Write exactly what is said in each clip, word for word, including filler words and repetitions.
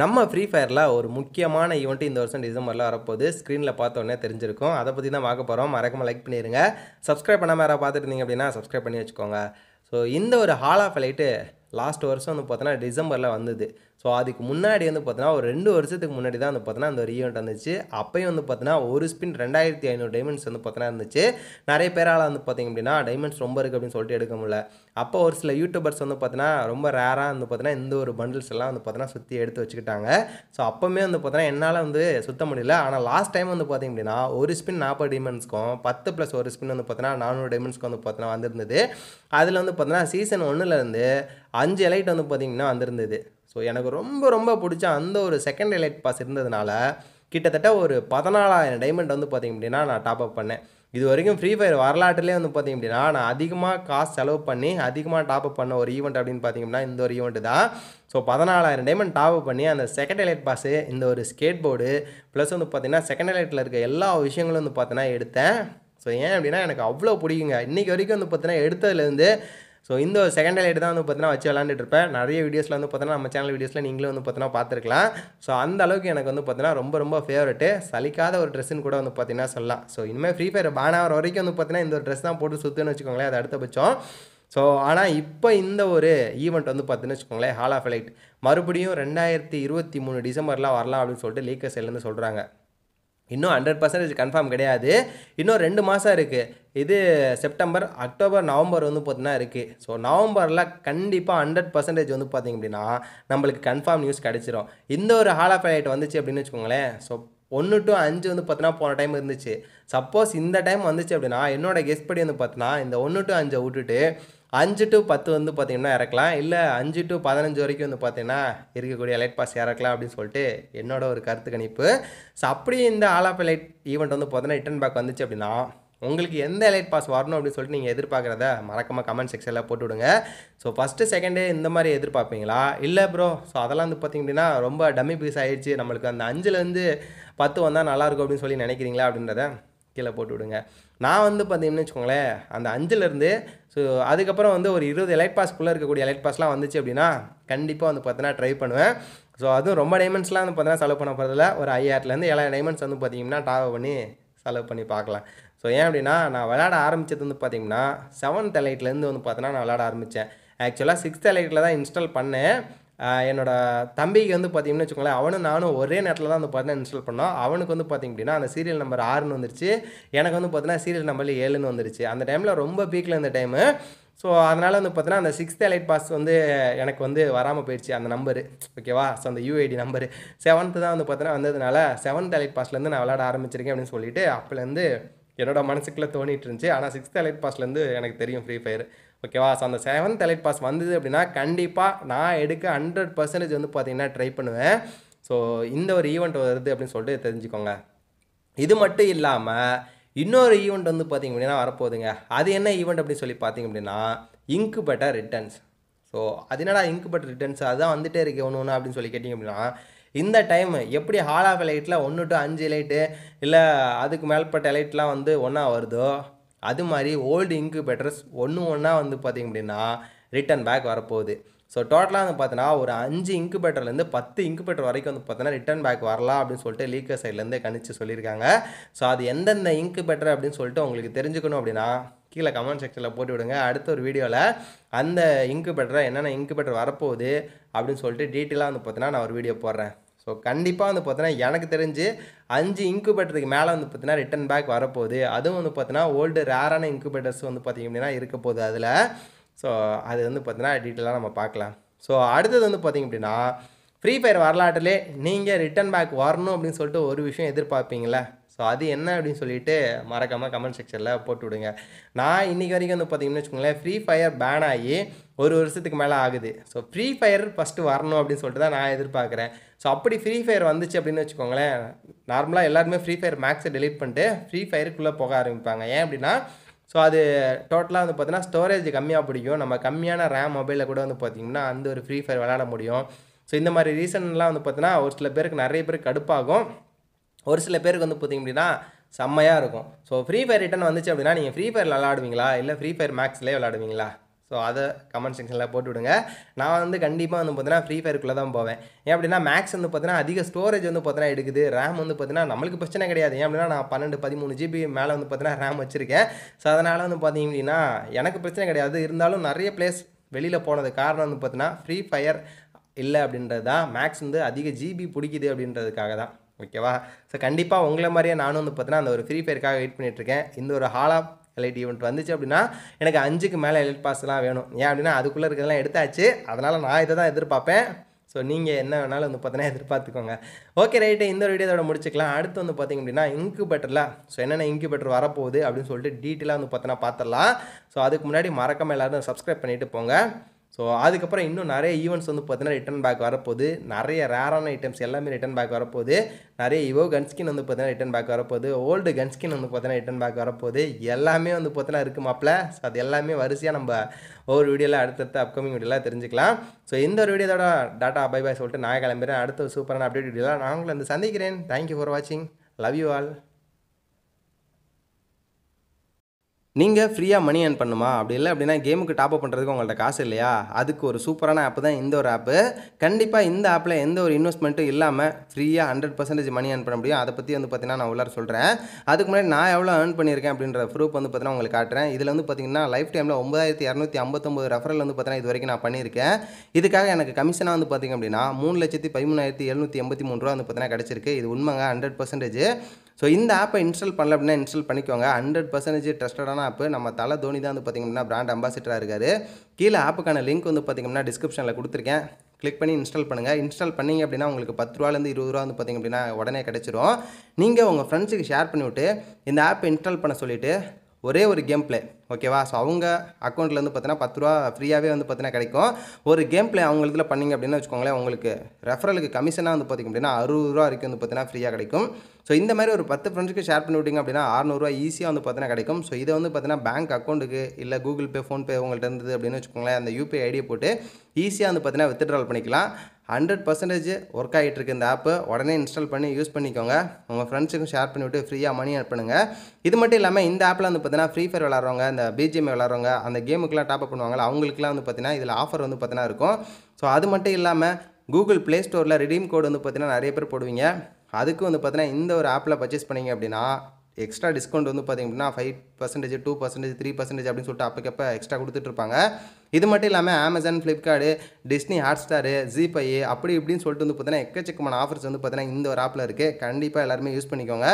நம்ம ஃப்ரீ ஃபயரில் ஒரு முக்கியமான ஈவெண்ட்டு இந்த வருஷம் டிசம்பரில் வரப்போகுது. ஸ்க்ரீனில் பார்த்தோன்னே தெரிஞ்சிருக்கும். அதை பற்றி தான் பார்க்க போகிறோம். மறக்காமல் லைக் பண்ணிடுங்க. சப்ஸ்கிரைப் பண்ணாமல் யாராவது பார்த்துட்டு இருந்தீங்க அப்படின்னா சப்ஸ்கிரைப் பண்ணி வச்சுக்கோங்க. ஸோ இந்த ஒரு ஹால் ஆஃப் லைட்டு லாஸ்ட் வருஷம் வந்து பார்த்தோன்னா டிசம்பரில் வந்தது. ஸோ அதுக்கு முன்னாடி வந்து பார்த்தோன்னா ஒரு ரெண்டு வருஷத்துக்கு முன்னாடி தான் வந்து பார்த்தோன்னா அந்த ஒரு ஈவெண்ட் வந்துச்சு. அப்போயும் வந்து பார்த்தோன்னா ஒரு ஸ்பின் ரெண்டாயிரத்தி ஐநூறு டைமண்ட்ஸ் வந்து பார்த்தோன்னா இருந்துச்சு. நிறைய பேரால் வந்து பார்த்திங்க அப்படின்னா டைமண்ட்ஸ் ரொம்ப இருக்குது அப்படின்னு சொல்லிட்டு எடுக்க முடியல. அப்போ ஒரு சில யூடியூபர்ஸ் வந்து பார்த்தோன்னா ரொம்ப ரேராக வந்து பார்த்தோன்னா இந்த ஒரு பண்டில்ஸ் எல்லாம் வந்து பார்த்தோன்னா சுற்றி எடுத்து வச்சுக்கிட்டாங்க. ஸோ அப்போவுமே வந்து பார்த்தோன்னா என்னால் வந்து சுத்த முடியல. ஆனால் லாஸ்ட் டைம் வந்து பார்த்திங்க அப்படின்னா ஒரு ஸ்பின் நாற்பது டைமண்ட்ஸ்க்கும் பத்து ப்ளஸ் ஒரு ஸ்பின் வந்து பார்த்தோன்னா நானூறு டைமண்ட்ஸ்க்கு வந்து பார்த்தோன்னா வந்திருந்தது. அதில் வந்து பார்த்தோன்னா சீசன் ஒன்றுலேருந்து அஞ்சு எலைட் வந்து பார்த்திங்கன்னா வந்திருந்தது. ஸோ எனக்கு ரொம்ப ரொம்ப பிடிச்ச அந்த ஒரு செகண்ட் எலைட் பாஸ் இருந்ததுனால கிட்டத்தட்ட ஒரு பதினாலாயிரம் டைமண்ட் வந்து பார்த்திங்க அப்படின்னா நான் டாப் அப் பண்ணேன். இது வரைக்கும் ஃப்ரீ ஃபயர் வரலாற்றுலேயே வந்து பார்த்திங்க அப்படின்னா நான் அதிகமாக காசு செலவு பண்ணி அதிகமாக டாப் அப் பண்ண ஒரு ஈவெண்ட் அப்படின்னு பார்த்திங்கன்னா இந்த ஒரு ஈவெண்ட்டு தான். ஸோ பதினாலாயிரம் டைமண்ட் டாப் அப் பண்ணி அந்த செகண்ட் எலைட் பாஸு இந்த ஒரு ஸ்கேட் போர்டு ப்ளஸ் வந்து பார்த்திங்கன்னா செகண்ட் எலைட்டில் இருக்க எல்லா விஷயங்களும் வந்து பார்த்தீங்கன்னா எடுத்தேன். ஸோ ஏன் அப்படின்னா எனக்கு அவ்வளோ பிடிக்குங்க. இன்றைக்கி வரைக்கும் வந்து பார்த்திங்கன்னா எடுத்ததுலேருந்து ஸோ இந்த செகண்ட் எலைட் தான் வந்து பார்த்தீங்கன்னா வச்சு விளாண்டுட்டுருப்பேன். நிறைய வீடியோஸில் வந்து பார்த்தீங்கன்னா நம்ம சேனல் வீடியோஸில் நீங்களும் வந்து பார்த்தீங்கன்னா பார்த்துருக்கலாம். ஸோ அந்த அளவுக்கு எனக்கு வந்து பார்த்தீங்கன்னா ரொம்ப ரொம்ப ஃபேவரட்டு. சலிக்காத ஒரு ட்ரெஸ்ஸுன்னு கூட வந்து பார்த்தீங்கன்னா சொல்லலாம். ஸோ இனிமேல் ஃப்ரீ ஃபயர் பான் ஆகிற வரைக்கும் வந்து பார்த்தீங்கன்னா இந்த ஒரு ட்ரெஸ் தான் போட்டு சுற்றுன்னு வச்சுக்கோங்களேன், அது அடுத்தபட்சம். ஸோ ஆனால் இப்போ இந்த ஒரு ஈவெண்ட் வந்து பார்த்தீங்கன்னு வச்சுக்கோங்களேன், ஹால் ஆஃப் லைட் மறுபடியும் ரெண்டாயிரத்தி இருபத்தி மூணு டிசம்பரில் வரலாம் அப்படின்னு சொல்லிட்டு லீக்கர் செல்லுன்னு சொல்கிறாங்க. இன்னும் ஹண்ட்ரட் பர்சன்டேஜ் கன்ஃபார்ம் கிடையாது. இன்னும் ரெண்டு மாதம் இருக்குது. இது செப்டம்பர், அக்டோபர், நவம்பர் வந்து பார்த்தீங்கன்னா இருக்குது. ஸோ நவம்பரில் கண்டிப்பாக ஹண்ட்ரட் பர்சன்டேஜ் வந்து பார்த்திங்க அப்படின்னா நம்மளுக்கு கன்ஃபார்ம் நியூஸ் கிடச்சிரும். இந்த ஒரு ஹால் ஆஃப் லைட் வந்துச்சு அப்படின்னு வச்சுக்கோங்களேன். ஸோ ஒன்று டு அஞ்சு வந்து பார்த்தீங்கன்னா போன டைம் இருந்துச்சு. சப்போஸ் இந்த டைம் வந்துச்சு அப்படின்னா என்னோட கெஸ்ட் படி வந்து பார்த்தீங்கன்னா இந்த ஒன்று டு அஞ்சை விட்டுட்டு அஞ்சு டு பத்து வந்து பார்த்திங்கன்னா இறக்கலாம், இல்லை அஞ்சு டு பதினஞ்சு வரைக்கும் வந்து பார்த்திங்கன்னா இருக்கக்கூடிய லைட் பாஸ் இறக்கலாம் அப்படின்னு சொல்லிட்டு என்னோட ஒரு கருத்து கணிப்பு. ஸோ அப்படியே இந்த ஆல் ஆஃப் லைட் ஈவெண்ட் வந்து பார்த்தீங்கன்னா ரிட்டர்ன் பேக் வந்துச்சு அப்படின்னா உங்களுக்கு எந்த எலைட் பாஸ் வரணும் அப்படின்னு சொல்லிட்டு நீங்கள் எதிர்பார்க்குறத மறக்காமல் கமெண்ட் செக்ஷனில் போட்டு விடுங்க. ஸோ ஃபஸ்ட்டு செகண்டே இந்த மாதிரி எதிர்பார்ப்பீங்களா? இல்லை ப்ரோ, ஸோ அதெல்லாம் வந்து பார்த்திங்க அப்படின்னா ரொம்ப டம்மி பீஸ் ஆகிடுச்சு, நம்மளுக்கு அந்த அஞ்சுலேருந்து பத்து வந்தால் நல்லாயிருக்கும் அப்படின்னு சொல்லி நினைக்கிறீங்களா அப்படின்றத கீழே போட்டு விடுங்க. நான் வந்து பார்த்திங்கன்னு வச்சுக்கோங்களேன் அந்த அஞ்சுலேருந்து ஸோ அதுக்கப்புறம் வந்து ஒரு இருபது எலைட் பாஸ்க்குள்ளே இருக்கக்கூடிய எலைட் பாஸ்லாம் வந்துச்சு அப்படின்னா கண்டிப்பாக வந்து பார்த்தீங்கன்னா ட்ரை பண்ணுவேன். ஸோ அதுவும் ரொம்ப டைமண்ட்ஸ்லாம் வந்து பார்த்தீங்கன்னா செலவு பண்ண போகிறதில்ல. ஒரு ஐயாயிரத்துலேருந்து ஏழாயிரம் டைமண்ட்ஸ் வந்து பார்த்திங்கன்னா டாப் பண்ணி செலவு பண்ணி பார்க்கலாம். ஸோ ஏன் அப்படின்னா நான் விளையாட ஆரம்பித்தது வந்து பார்த்திங்கன்னா செவன்த் எலைட்லேருந்து வந்து பார்த்தோன்னா நான் விளையாட ஆரம்பித்தேன். ஆக்சுவலாக சிக்ஸ்த் எலைட்டில் தான் இன்ஸ்டால் பண்ணேன். என்னோடய தம்பிக்கு வந்து பார்த்திங்கன்னு வச்சுக்கோங்களேன், அவனும் நானும் ஒரே நேரத்தில் தான் வந்து பார்த்தீங்கன்னா இன்ஸ்டால் பண்ணோம். அவனுக்கு வந்து பார்த்திங்க அப்படின்னா அந்த சீரியல் நம்பர் ஆறுன்னு வந்துருச்சு, எனக்கு வந்து பார்த்தீங்கன்னா சீரியல் நம்பரில் ஏழுன்னு வந்துருச்சு. அந்த டைமில் ரொம்ப பீக்கில் இந்த டைமு. ஸோ அதனால் வந்து பார்த்தீங்கன்னா அந்த சிக்ஸ்த் எலைட் பாஸ் வந்து எனக்கு வந்து வராமல் போயிடுச்சு அந்த நம்பரு. ஓகேவா? ஸோ அந்த யூஐடி நம்பரு செவன்த்து தான் வந்து பார்த்தீங்கன்னா வந்ததுனால செவன்த் எலைட் பாஸ்லேருந்து நான் விளையாட ஆரம்பிச்சிருக்கேன் அப்படின்னு சொல்லிட்டு அப்போலேருந்து என்னோடய மனசுக்குள்ளே தோணிட்டு இருந்துச்சு. ஆனால் சிக்ஸ்த் எலைட் பாஸ்லேருந்து எனக்கு தெரியும் ஃப்ரீ ஃபயர். ஓகேவா? ஸோ அந்த செவன்த் எலைட் பாஸ் வந்தது அப்படின்னா கண்டிப்பாக நான் எடுக்க ஹண்ட்ரட் பர்சன்டேஜ் வந்து பார்த்திங்கன்னா ட்ரை பண்ணுவேன். ஸோ இந்த ஒரு ஈவெண்ட் வருது அப்படின்னு சொல்லிட்டு தெரிஞ்சுக்கோங்க. இது மட்டும் இல்லாமல் இன்னொரு ஈவெண்ட் வந்து பார்த்திங்க அப்படின்னா வரப்போகுதுங்க. அது என்ன ஈவெண்ட் அப்படின்னு சொல்லி பார்த்திங்க அப்படின்னா இன்குபேட்டர் ரிட்டர்ன்ஸ். ஸோ அது என்னடா இன்குபேட்டர் ரிட்டர்ன்ஸ் அதுதான் வந்துகிட்டே இருக்கு ஒன்று ஒன்று அப்படின்னு சொல்லி கேட்டிங்க அப்படின்னா இந்த டைம் எப்படி ஹால் ஆஃப் எலைட்டில் ஒன்று டு அஞ்சு எலைட்டு இல்லை அதுக்கு மேல்பட்ட எலைட்லாம் வந்து ஒன்றா வருதோ அது மாதிரி ஓல்டு இன்குபேட்டர்ஸ் ஒன்று ஒன்றா வந்து பார்த்திங்க அப்படின்னா ரிட்டர்ன் பேக் வரப்போகுது. ஸோ டோட்டலாக வந்து பார்த்தோன்னா ஒரு அஞ்சு இன்குபேட்டர்லேருந்து பத்து இன்குபேட்டர் வரைக்கும் வந்து பார்த்தோன்னா ரிட்டர்ன் பேக் வரலாம் அப்படின்னு சொல்லிட்டு லீக்கர் சைட்லேருந்து கணிச்சு சொல்லியிருக்காங்க. ஸோ அது எந்தெந்த இன்குபேட்டர் அப்படின்னு சொல்லிட்டு உங்களுக்கு தெரிஞ்சுக்கணும் அப்படின்னா கீழே கமெண்ட் செக்ஷனில் போட்டு விடுங்க. அடுத்த ஒரு வீடியோவில் அந்த இன்குபேட்டரை என்னென்ன இன்குபேட்டர் வரப்போகுது அப்படின்னு சொல்லிட்டு டீட்டெயிலாக வந்து பார்த்தோன்னா நான் ஒரு வீடியோ போடுறேன். ஸோ கண்டிப்பாக வந்து பார்த்தீங்கன்னா எனக்கு தெரிஞ்சு அஞ்சு இன்குபேட்டருக்கு மேலே வந்து பார்த்தீங்கன்னா ரிட்டர்ன் பேக் வரப்போகுது. அதுவும் வந்து பார்த்தீங்கன்னா ஓல்டு ரேரான இன்குபேட்டர்ஸ் வந்து பார்த்திங்க அப்படின்னா இருக்க போகுது அதில். ஸோ அது வந்து பார்த்தீங்கன்னா டீட்டெயிலாக நம்ம பார்க்கலாம். ஸோ அடுத்தது வந்து பார்த்திங்க அப்படின்னா ஃப்ரீ ஃபயர் வரலாற்றிலே நீங்கள் ரிட்டர்ன் பேக் வரணும் அப்படின்னு சொல்லிட்டு ஒரு விஷயம் எதிர்பார்ப்பீங்களே. ஸோ அது என்ன அப்படின்னு சொல்லிட்டு மறக்காமல் கமெண்ட் செக்ஷனில் போட்டு விடுங்க. நான் இன்றைக்கி வரைக்கும் வந்து பார்த்திங்கன்னு வச்சுக்கோங்களேன் ஃப்ரீ ஃபயர் பேன் ஆகி ஒரு வருஷத்துக்கு மேலே ஆகுது. ஸோ ஃப்ரீ ஃபயர் ஃபஸ்ட்டு வரணும் அப்படின்னு சொல்லிட்டு தான் நான் எதிர்பார்க்குறேன். ஸோ அப்படி ஃப்ரீ ஃபயர் வந்துச்சு அப்படின்னு வச்சுக்கோங்களேன், நார்மலாக எல்லாருமே ஃப்ரீ ஃபயர் மேக்ஸை டெலிட் பண்ணிட்டு ஃப்ரீ ஃபயருக்குள்ளே போக ஆரம்பிப்பாங்க. ஏன் அப்படின்னா ஸோ அது டோட்டலாக வந்து பார்த்தீங்கன்னா ஸ்டோரேஜ் கம்மியாக பிடிக்கும். நம்ம கம்மியான ரேம் மொபைலில் கூட வந்து பார்த்திங்கன்னா அந்த ஒரு ஃப்ரீ ஃபயர் விளையாட முடியும். ஸோ இந்த மாதிரி ரீசன்லாம் வந்து பார்த்தீங்கன்னா ஒரு சில பேருக்கு நிறைய பேருக்கு கடுப்பாகும், ஒரு சில பேருக்கு வந்து பார்த்திங்க அப்படின்னா செம்மையாக இருக்கும். ஸோ ஃப்ரீ ஃபயர் ரிட்டர்ன் வந்துச்சு அப்படின்னா நீங்கள் ஃப்ரீ ஃபயரில் விளாடுவீங்களா இல்லை ஃப்ரீ ஃபயர் மேக்ஸ்லேயே விளாடுவீங்களா? So that's comment section la potu vidunga na vandu kandipa vandu pathina free fire kulla dhaan poven yen appadina max vandu pathina adhiga storage vandu pathina edukudhu ram vandu pathina namalukku prachana kedaiyadhu yen appadina na twelve thirteen G B mele vandu pathina ram vechiruken so adanal vandu pathina enakku prachana kedaiyadhu irundalum nariya place velila ponadhu kaaranam vandu pathina free fire illa abindradha max vandu adhiga G B pudikidhu abindradhukaga dhaan okay va so kandipa ungala mariya naanu vandu pathina and or free fire kaga wait panniterken indha or hala L I D event வந்துச்சு அப்படினா எனக்கு five க்கு மேல elite pass எல்லாம் வேணும். ஏன் அப்படினா அதுக்குள்ள இருக்கதெல்லாம் எடுத்தாச்சு. அதனால நான் இத தான் எதிர்பார்ப்பேன். சோ நீங்க என்ன வேணாலும் வந்து பார்த்தனா எதிர்பார்த்துக்கோங்க. ஓகே ரைட் இந்த வீடியோவோட முடிச்சுக்கலாம். அடுத்து வந்து பாத்தீங்க அப்படினா incubatorல சோ என்னென்ன incubator வர போகுது அப்படினு சொல்லிட்டு டீடைலா வந்து பார்த்தனா பார்த்தறலாம். சோ அதுக்கு முன்னாடி மறக்காம எல்லாரும் subscribe பண்ணிட்டு போங்க. சோ அதுக்கு அப்புறம் இன்னும் நிறைய ஈவென்ட்ஸ் வந்து பார்த்தனா ரிட்டர்ன் பேக் வர போகுது. நிறைய ரேரான ஐட்டம்ஸ் எல்லாமே ரிட்டர்ன் பேக் வர போகுது. நிறைய ஈவோ கன் ஸ்கின் வந்து பார்த்தனா ரிட்டர்ன் பேக் வர போகுது. ஓல்ட் கன் ஸ்கின் வந்து பார்த்தனா ரிட்டர்ன் பேக் வர போகுது. எல்லாமே வந்து பார்த்தனா இருக்கு மாப்ள. சோ அது எல்லாமே வரிசையா நம்ம ஒவ்வொரு வீடியோல அடுத்தடுத்து அப்கமிங் வீடியோல தெரிஞ்சிக்கலாம். சோ இந்த ஒரு வீடியோட டாடா பை பை சொல்லிட்டு நான் கிளம்பிறேன். அடுத்த ஒரு சூப்பரான அப்டேட் வீடியோல நான் உங்களை வந்து சந்திக்கிறேன். Thank you for watching. Love you all. நீங்க ஃப்ரீயா மணி earn பண்ணுமா அப்படி இல்ல அப்படினா கேமுக்கு டாப் அப் பண்றதுக்கு உங்களுடைய காசு இல்லையா அதுக்கு ஒரு சூப்பரான ஆப் தான் இந்த ஒரு ஆப் கண்டிப்பா இந்த ஆப்ல எந்த ஒரு இன்வெஸ்ட்மென்ட்டும் இல்லாம ஃப்ரீயா one hundred percent மணி earn பண்ண முடியும் அத பத்தி வந்து பாத்தீனா நான் உள்ளார சொல்றேன் அதுக்கு முன்னாடி நான் எவ்வளவு earn பண்ணிருக்கேன் அப்படிங்கற ப்ரூஃப் வந்து பாத்தீனா உங்களுக்கு காட்றேன் இதுல வந்து பாத்தீங்கன்னா லைஃப் டைம்ல nine thousand two hundred fifty-nine referral வந்து பாத்தீனா இது வரைக்கும் நான் பண்ணிருக்கேன் இதுக்காக எனக்கு கமிஷனா வந்து பாத்தீங்க அப்படினா three lakh thirteen thousand seven hundred eighty-three ரூபாய் வந்து பாத்தீனா கிடைச்சிருக்கு இது உண்மைங்க one hundred percent So, this app install பண்ணலப்னா install பண்ணிக்கோங்க one hundred percent trusted ஆன app நம்ம தல தோனி தான் வந்து பாத்தீங்கன்னா brand ambassador ஆ இருக்காரு கீழ ஆப்புக்கான லிங்க் வந்து பாத்தீங்கன்னா description ல கொடுத்திருக்கேன் click பண்ணி install பண்ணுங்க install பண்ணீங்க அப்படினா உங்களுக்கு ten rupees ல இருந்து twenty rupees வந்து பாத்தீங்க அப்படினா உடனே கிடைச்சிரும் நீங்க உங்க friends க்கு ஷேர் பண்ணிவிட்டு இந்த app install பண்ண சொல்லிட்டு ஒரே ஒரு கேம் ப்ளே ஓகேவா சோ அவங்க அக்கவுண்ட்ல இருந்து பாத்தீனா ten rupees ஃப்ரீயாவே வந்து பாத்தீனா கிடைக்கும் ஒரு கேம் ப்ளே அவங்களுக்குள்ள பண்ணீங்க அப்படினா வெச்சுக்கோங்களே உங்களுக்கு ரெஃபரலுக்கு கமிஷனா வந்து பாத்தீங்க அப்படினா sixty rupees வரைக்கும் வந்து பாத்தீனா ஃப்ரீயா கிடைக்கும் சோ இந்த மாதிரி ஒரு ten friends க்கு ஷேர் பண்ணி விட்டீங்க அப்படினா six hundred rupees ஈஸியா வந்து பாத்தீனா கிடைக்கும் சோ இத வந்து பாத்தீனா bank account க்கு இல்ல Google Pay Phone Pay உங்கள்ட்ட இருந்தது அப்படினா வெச்சுக்கோங்களே அந்த U P I ஐடி போட்டு ஈஸியா வந்து பாத்தீனா withdrawal பண்ணிக்கலாம் one hundred percent work ஆயிட்டு இருக்கு இந்த ஆப் உடனே install பண்ணி யூஸ் பண்ணிக்கோங்க உங்க friends க்கு ஷேர் பண்ணிட்டு ஃப்ரீயா மணி earn பண்ணுங்க இது மட்டும் இல்லாம இந்த ஆப்ல வந்து பாத்தீனா free fire விளையாடுறவங்க அந்த B G M விளையாடுறவங்க அந்த கேமுக்குலாம் டாப் அப் பண்ணுவாங்கல அவங்களுக்குலாம் வந்து பாத்தீனா இதுல ஆஃபர் வந்து பாத்தீனா இருக்கும் சோ அது மட்டும் இல்லாம Google Play Store ல redeem code வந்து பாத்தீனா நிறைய பேர் போடுவீங்க அதுக்கு வந்து பாத்தீனா இந்த ஒரு ஆப்ல பர்சேஸ் பண்ணீங்க அப்படினா எக்ஸ்ட்ரா டிஸ்கவுண்ட் வந்து பாத்தீங்க அப்படினா five percent two percent three percent அப்படினு சொல்லிட்டு அப்பக்கப்ப எக்ஸ்ட்ரா கொடுத்துட்டு இருப்பாங்க இது மட்டும் இல்லாம Amazon Flipkart Disney Hotstar Zeepay அப்படி இப்படின்னு சொல்லிட்டு வந்து பாத்தீனா எக்கச்சக்கமான ஆஃபர்ஸ் வந்து பாத்தீனா இந்த ஒரு ஆப்ல இருக்கு கண்டிப்பா எல்லாரும் யூஸ் பண்ணிக்கோங்க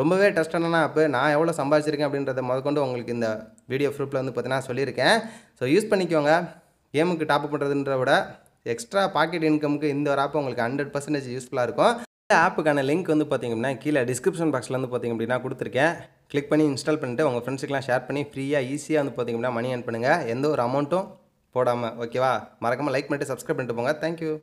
ரொம்பவே ட்ரஸ்டான ஆப் நான் எவ்வளவு சம்பாதிச்சிருக்கேன் அப்படின்றத முதல்ல உங்களுக்கு இந்த வீடியோ ப்ரூஃப்ல வந்து பாத்தீனா சொல்லிருக்கேன் சோ யூஸ் பண்ணிக்கோங்க கேமுக்கு டாப் அப் பண்றதுன்றத விட எக்ஸ்ட்ரா பாக்கெட் இன்கம்க்கு இந்த ஒரு ஆப் உங்களுக்கு one hundred percent யூஸ்புல்லா இருக்கும் இந்த ஆப்புக்கான லிங்க் வந்து பாத்தீங்கன்னா கீழ டிஸ்கிரிப்ஷன் பாக்ஸ்ல வந்து பாத்தீங்க அப்படினா கொடுத்திருக்கேன் click பண்ணி install பண்ணிட்டு உங்க friends க்குலாம் ஷேர் பண்ணி ஃப்ரீயா ஈஸியா வந்து பாத்தீங்கன்னா மணி earn பண்ணுங்க எந்த ஒரு அமௌண்டும் போடாம ஓகேவா மறக்காம லைக் பண்ணிட்டு subscribe பண்ணிட்டு போங்க thank you